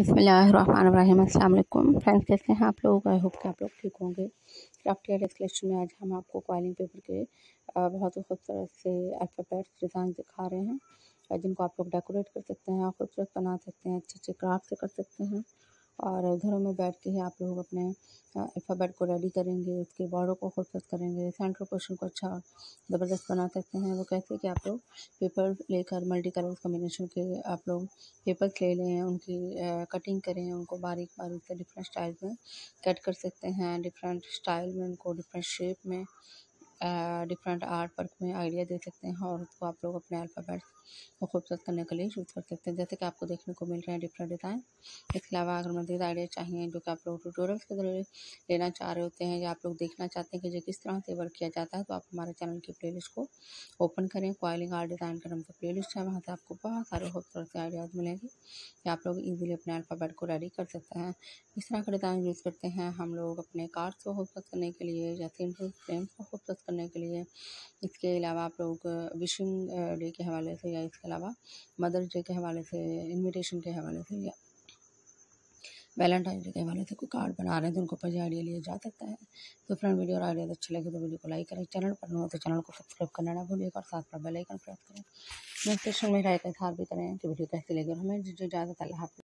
बिस्मिल्लाहिर्रहमानिर्रहीम। अस्सलाम वालेकुम फ्रेंड्स, कैसे हैं आप लोग? आई होप कि आप लोग ठीक होंगे। क्राफ्टी आइडियाज़ कलेक्शन में आज हम आपको कॉइलिंग पेपर के बहुत ही खूबसूरत से अल्फाबेट्स डिज़ाइन दिखा रहे हैं, जिनको आप लोग डेकोरेट कर सकते हैं और खूबसूरत बना सकते हैं, अच्छे अच्छे क्राफ्ट से कर सकते हैं। और घरों में बैठ के ही आप लोग अपने अल्फ़ाबेट को रेडी करेंगे, उसके बॉर्डर को खूबसूरत करेंगे, सेंटर पोर्शन को अच्छा ज़बरदस्त बना सकते हैं। वो कैसे कि आप लोग पेपर लेकर मल्टी कलर्स कॉम्बिनेशन के आप लोग पेपर्स ले लें, उनकी कटिंग करें, उनको बारीक बारीक से डिफरेंट स्टाइल में कट कर सकते हैं, डिफरेंट स्टाइल में उनको, डिफरेंट शेप में, डिफरेंट आर्ट वर्क में आइडिया दे सकते हैं और उसको आप लोग अपने अल्फ़ाबेट को खूबसूरत करने के लिए यूज़ कर सकते हैं। जैसे कि आपको देखने को मिल रहे हैं डिफरेंट डिज़ाइन। इसके अलावा अगर मज़ीद आइडिया चाहिए जो कि आप लोग ट्यूटोरियल्स के जरिए लेना चाह रहे होते हैं या आप लोग देखना चाहते हैं कि ये किस तरह से वर्क किया जाता है, तो आप हमारे चैनल की प्लेलिस्ट को ओपन करें। कॉइलिंग आर्ट डिज़ाइन का नंबर प्लेलिस्ट है, वहाँ से आपको बहुत सारे खूबसूरत आइडियाज़ मिलेंगे कि आप लोग ईजिली अपने अल्फ़ाबेट को रेडी कर सकते हैं। इस तरह का डिज़ाइन यूज़ करते हैं हम लोग अपने कार्ड्स को खूबसूरत करने के लिए या सिंपल फ्रेम्स को खूबसूरत करने के लिए। इसके अलावा आप लोग विशिंग डे के हवाले से या इसके अलावा मदर्स डे के हवाले से, इन्विटेशन के हवाले से या वैलेंटाइन डे के हवाले से कोई कार्ड बना रहे हैं तो उनको पर आइडिया लिया जा सकता है। तो फ्रेंड, वीडियो और आइडियाज़ अच्छे लगे तो वीडियो को लाइक करें, चैनल पर नो तो चैनल को सब्सक्राइब करना ना भूलिएगा और साथ में बेल आइकन प्रेस करें, नोटिफिकेशन में राय का इजहार भी करें कि वीडियो कैसी लगी। और हमें इजाज़त, अल्लाह हाफ़िज़।